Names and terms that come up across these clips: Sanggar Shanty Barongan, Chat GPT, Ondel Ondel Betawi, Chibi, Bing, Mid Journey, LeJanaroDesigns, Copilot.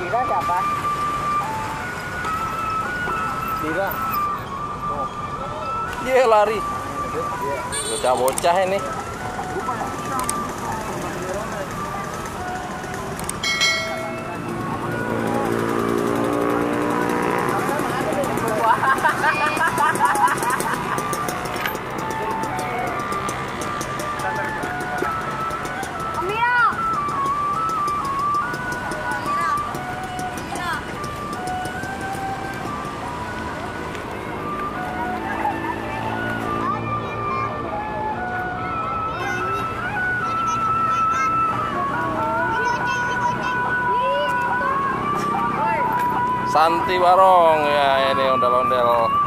Kira siapa? Kira. Oh. Dia lari. Bocah-bocah ini. Shanty Barong ya, ini ondel-ondel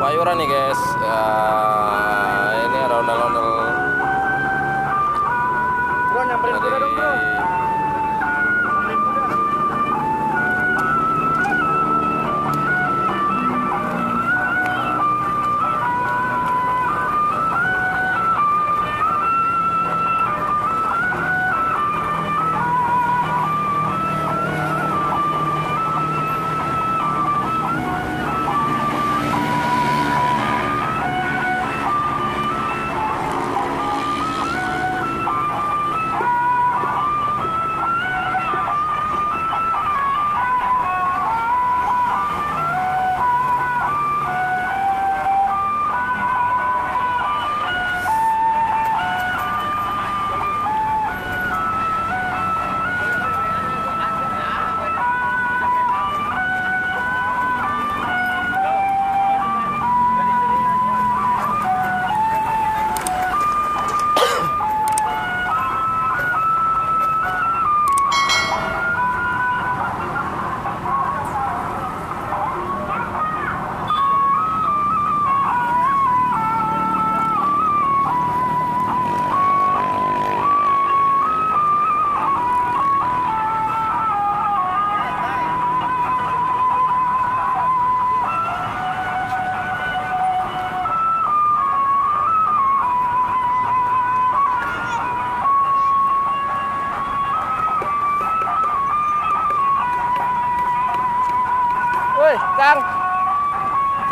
payuran nih guys ya, ini ada ondel-ondel dari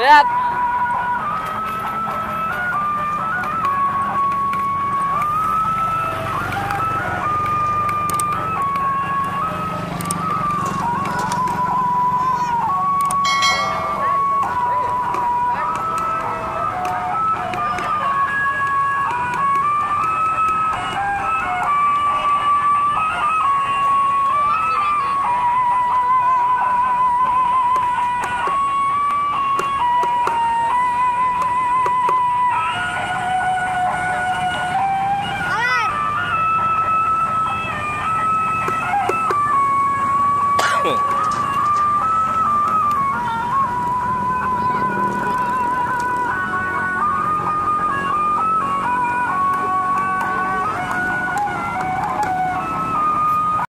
lihat.